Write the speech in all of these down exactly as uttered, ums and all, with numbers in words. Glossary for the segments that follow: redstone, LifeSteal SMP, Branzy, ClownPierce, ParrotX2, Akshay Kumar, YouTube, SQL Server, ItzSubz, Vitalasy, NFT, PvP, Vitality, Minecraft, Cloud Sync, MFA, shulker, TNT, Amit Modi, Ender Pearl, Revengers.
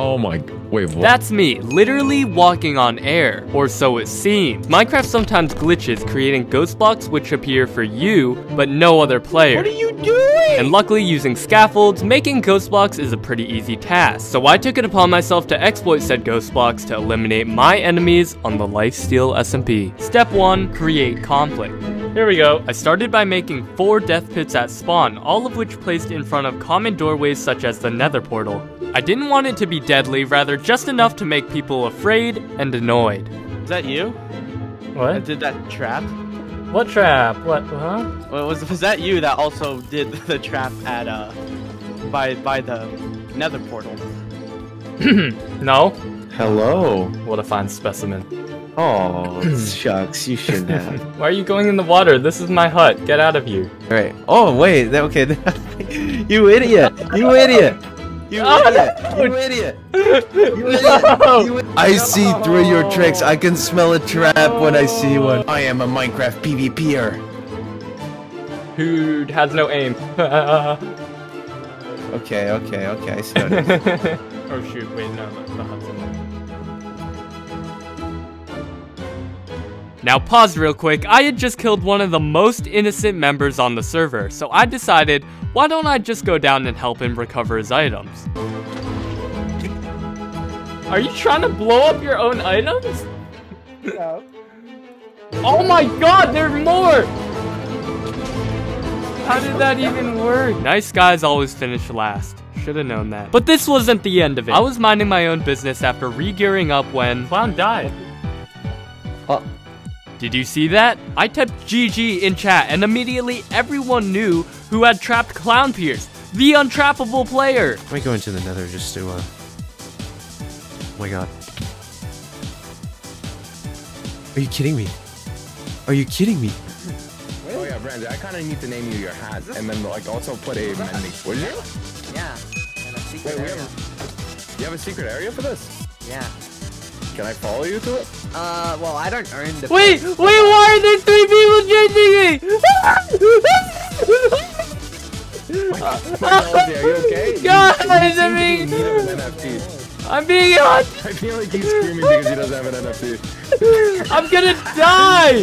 Oh my, wait, what? That's me, literally walking on air, or so it seems. Minecraft sometimes glitches, creating ghost blocks which appear for you, but no other player. What are you doing? And luckily, using scaffolds, making ghost blocks is a pretty easy task, so I took it upon myself to exploit said ghost blocks to eliminate my enemies on the LifeSteal S M P. Step one, create conflict. Here we go. I started by making four death pits at spawn, all of which placed in front of common doorways such as the nether portal. I didn't want it to be deadly, rather just enough to make people afraid and annoyed. Is that you? What? I did that trap? What trap? What, huh? Well, was, was that you that also did the trap at, uh, by, by the nether portal? No. Hello. What a fine specimen. Oh, shucks, you shouldn't have. Why are you going in the water? This is my hut. Get out of here. Alright. Oh, wait. That, okay. You idiot. You idiot. You oh, idiot. No. You idiot. You idiot. No. You idiot. I see through your tricks. I can smell a trap no. when I see one. I am a Minecraft PvPer. Who has no aim. okay, okay, okay. I see it. Oh, shoot. Wait, no. The hut's in there. Now pause real quick, I had just killed one of the most innocent members on the server, so I decided, why don't I just go down and help him recover his items? Are you trying to blow up your own items? No. Oh my god, there are more! How did that even work? Nice guys always finish last. Should have known that. But this wasn't the end of it. I was minding my own business after re-gearing up when... Clown died. Oh. Did you see that? I typed G G in chat and immediately everyone knew who had trapped ClownPierce, the untrappable player! Am I going to the nether just to, uh... oh my god. Are you kidding me? Are you kidding me? Oh yeah, Branzy, I kinda need to name you your hat and then like also put a mending, would you? Yeah, and a secret Wait, area. We have a, you have a secret area for this? Yeah. Can I follow you to it? Uh, well, I don't earn the- Wait! Wait, why are there three people chasing me? uh, Are you okay? God, I'm being- I'm being- I feel like he's screaming because he doesn't have an N F T. I'm gonna die!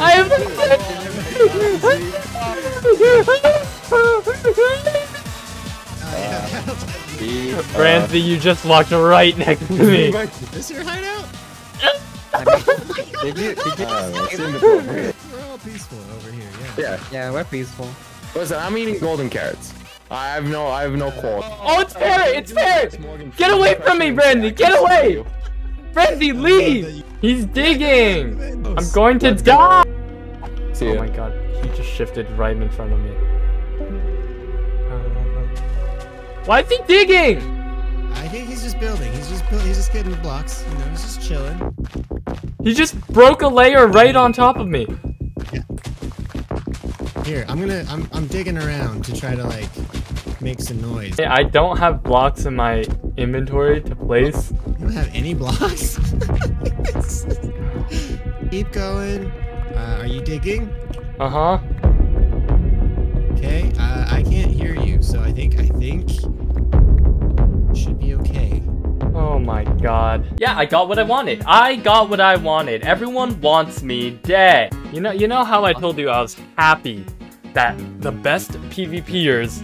I am- Uh, Branzy, you just walked right next to me. Is this your hideout? Did you? Did you uh, we're all peaceful over here. Yeah. Yeah. Yeah, we're peaceful. Listen, I'm eating golden carrots. I have no, I have no qualms. Oh, it's Parrot! It's Parrot! Get away from me, Branzy! Get away! Branzy, leave! He's digging. I'm going to die. Oh my god, he just shifted right in front of me. Why is he digging? I think he's just building. He's just building. He's just getting blocks. You know, he's just chilling. He just broke a layer right on top of me. Yeah. Here, I'm gonna. I'm. I'm digging around to try to like make some noise. I don't have blocks in my inventory to place. You don't have any blocks? Keep going. Uh, are you digging? Uh huh. Okay. Uh, I can't hear you. So I think I think should be okay. Oh my god. Yeah, I got what I wanted. I got what I wanted. Everyone wants me dead. You know you know how I told you I was happy that the best PvPers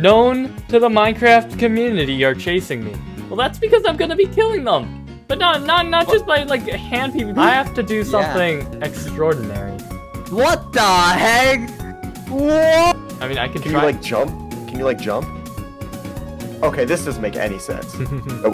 known to the Minecraft community are chasing me. Well, that's because I'm gonna be killing them. But not not not just by like hand PvP. I have to do something yeah. extraordinary. What the heck? What? I mean I can, can try you, like jump? Can you, like, jump? Okay, this doesn't make any sense.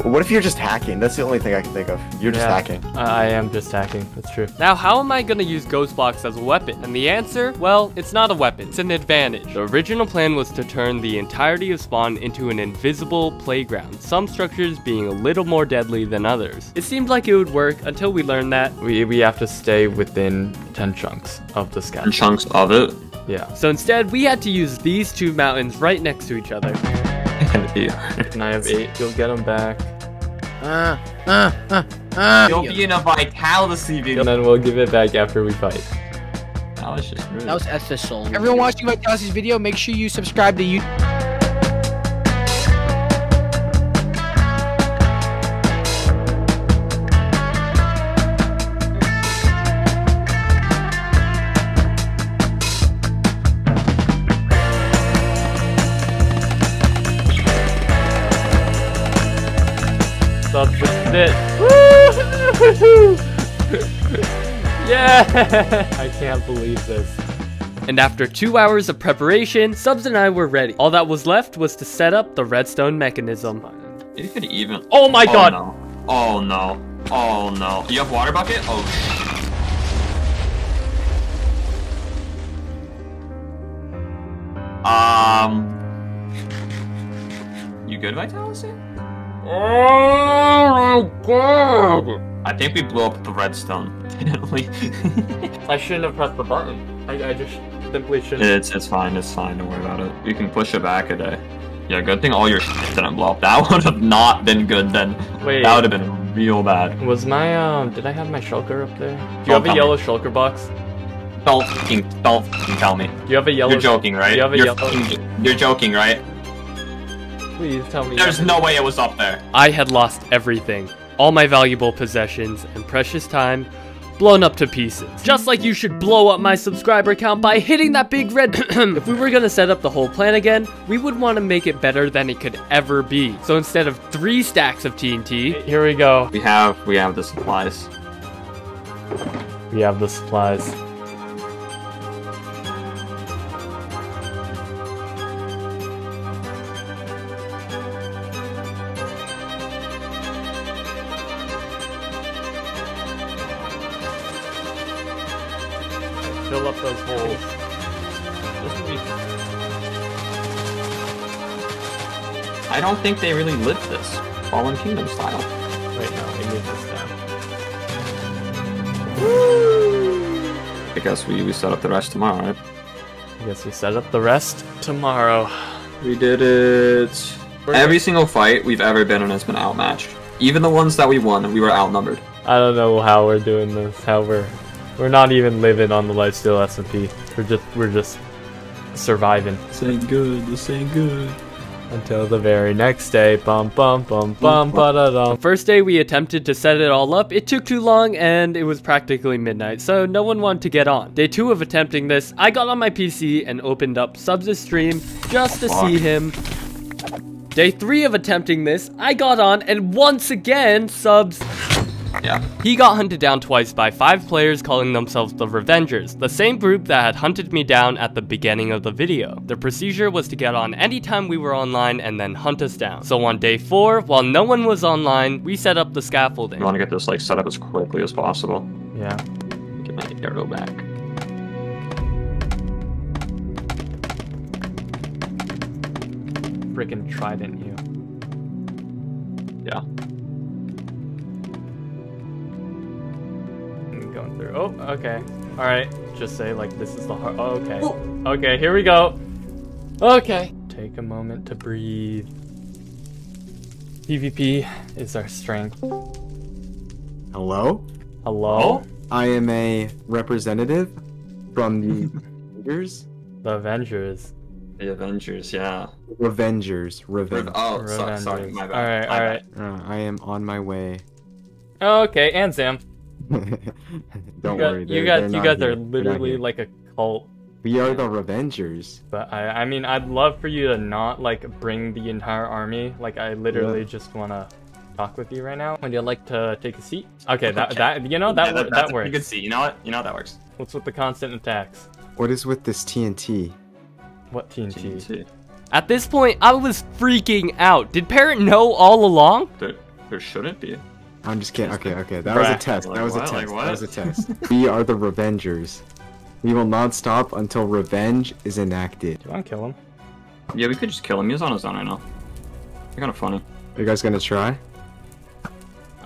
What if you're just hacking? That's the only thing I can think of. You're just yeah, hacking. I am just hacking. That's true. Now, how am I going to use ghost blocks as a weapon? And the answer? Well, it's not a weapon. It's an advantage. The original plan was to turn the entirety of spawn into an invisible playground, some structures being a little more deadly than others. It seemed like it would work until we learned that we, we have to stay within ten chunks of the sky. ten chunks of it? Yeah. So instead, we had to use these two mountains right next to each other. And eight. And I have eight. You'll get them back. Uh, uh, uh, uh. You'll be in a Vitality video. And then we'll give it back after we fight. That was just rude. That was official. Everyone watching Vitalasy's video, make sure you subscribe to YouTube. It. Yeah! I can't believe this. And after two hours of preparation, Subs and I were ready. All that was left was to set up the redstone mechanism. You could even- Oh my oh, god! No. Oh no. Oh no. You have water bucket? Oh shit. Um... You good, Vitalasy? Oh my god! I think we blew up the redstone, didn't we? I shouldn't have pressed the button. I, I just simply shouldn't. It's it's fine, it's fine, don't worry about it. You can push it back a day. Yeah, good thing all your shit didn't blow up. That would have not been good then. Wait. That would have been real bad. Was my, um, did I have my shulker up there? Do you have a yellow shulker box? Don't fucking, don't fucking tell me. Do you have a yellow shulker box? You're joking, right? Do you have a yellow shulker? You're joking, right? Please tell me. There's no way it was up there. I had lost everything. All my valuable possessions and precious time blown up to pieces. Just like you should blow up my subscriber count by hitting that big red If we were gonna set up the whole plan again, we would want to make it better than it could ever be. So instead of three stacks of T N T, here we go. We have we have the supplies. We have the supplies. Fill up those holes. This would be... I don't think they really lived this Fallen Kingdom style. Wait, no, they moved this down. Woo! I guess we, we set up the rest tomorrow, right? I guess we set up the rest tomorrow. We did it. We're Every good. single fight we've ever been in has been outmatched. Even the ones that we won, we were outnumbered. I don't know how we're doing this, how we're... We're not even living on the LifeSteal S M P. We're just we're just surviving. This ain't good. This ain't good. Until the very next day. Bum bum bum bum ba da dum. The first day we attempted to set it all up. It took too long and it was practically midnight, so no one wanted to get on. Day two of attempting this, I got on my P C and opened up Subs' stream just to Fuck. see him. Day three of attempting this, I got on and once again Subs. Yeah. He got hunted down twice by five players calling themselves the Revengers, the same group that had hunted me down at the beginning of the video. The procedure was to get on anytime we were online and then hunt us down. So on day four, while no one was online, we set up the scaffolding. We want to get this like set up as quickly as possible. Yeah. Get my arrow back. Frickin' trident you. Yeah. Going through. Oh, okay. All right. Just say like this is the heart. Oh, okay. Ooh. Okay. Here we go. Okay. Take a moment to breathe. PvP is our strength. Hello. Hello. I am a representative from the Avengers. The Avengers. The Avengers. Yeah. Revengers. Revenge. Re oh, sorry, sorry. My bad. All right. All right. Uh, I am on my way. Okay, and Sam. Don't you got, worry, you guys, you guys are literally like a cult. We are the Revengers. But I, I mean, I'd love for you to not like bring the entire army. Like, I literally yeah. just wanna talk with you right now. Would you like to take a seat? Okay, that, okay. that you know that yeah, that, that works. You can see. You know what? You know that works. What's with the constant attacks? What is with this T N T? What T N T? T N T. At this point, I was freaking out. Did Parrot know all along? There, there shouldn't be. I'm just kidding. Okay, okay. That was a test. That was a test. That was a test. Like, we are the Revengers. We will not stop until revenge is enacted. Do you want to kill him? Yeah, we could just kill him. He's on his own right now. They're kind of funny. Are you guys going to try?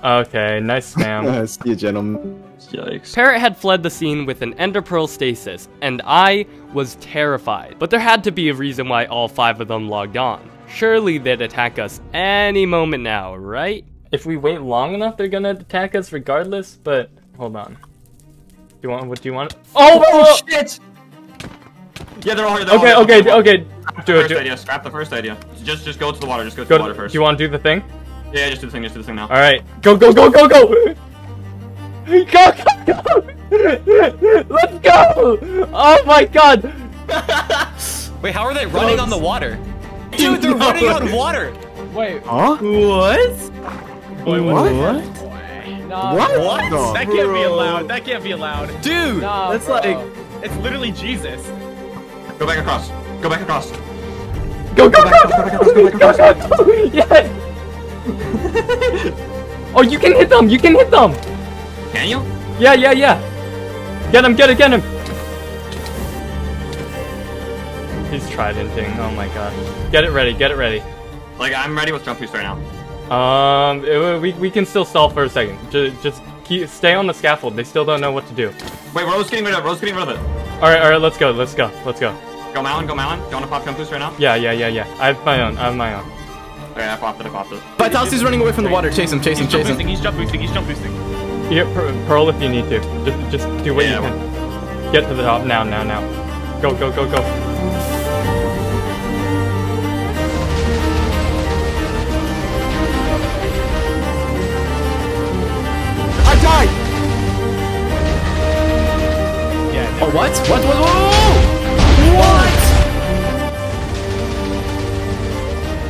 Okay, nice spam. See you, gentlemen. Yikes. Parrot had fled the scene with an Ender Pearl stasis, and I was terrified. But there had to be a reason why all five of them logged on. Surely they'd attack us any moment now, right? If we wait long enough, they're gonna attack us regardless, but hold on. you want? What do you want? Oh, oh shit! Yeah, they're all here. They're okay, all here. okay, okay. okay. Do it. Do it. Scrap the first idea. Just, just go to the water. Just go, go to the water first. Do you want to do the thing? Yeah, just do the thing. Just do the thing now. All right, go, go, go, go, go. Go, go, go! Let's go! Oh my god! Wait, how are they running on the water? Dude, they're no. running on water! Wait. Huh? What? Boy, what? What? No. What? What? No, that can't bro. be allowed. That can't be allowed. Dude! No, that's bro. like... It's literally Jesus. Go back across. Go back across. Go, go, go! Go, go, go! Yes! Oh, you can hit them! You can hit them! Can you? Yeah, yeah, yeah. Get him, get him, get him. He's tridenting. Oh my god. Get it ready, get it ready. Like, I'm ready with jump boost right now. Um, it, we, we can still stall for a second. Just, just keep, stay on the scaffold. They still don't know what to do. Wait, Rose getting rid of it. Rose getting rid of it. Alright, alright, let's go, let's go, let's go. Go Malin, go Malin. Do you want to pop jump boost right now? Yeah, yeah, yeah, yeah. I have my own, I have my own. Okay, I popped it, I popped it. Vitality's running away from the water. Chase him, chase him, chase him. He's jump boosting, he's jump boosting. He's jump boosting. Yeah, Pearl if you need to. Just, just do what yeah, you can. Get to the top now, now, now. Go, go, go, go. I died! Yeah. Oh, what? What? What? What?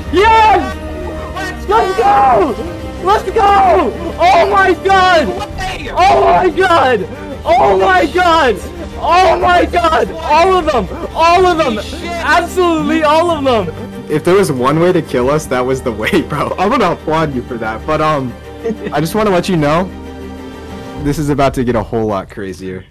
What? Yes! Let's go! Let's go! Oh my god! Oh my god! Oh my god! Oh my god! All of them! All of them! Absolutely all of them! If there was one way to kill us, that was the way, bro. I'm gonna applaud you for that, but um, I just want to let you know, this is about to get a whole lot crazier.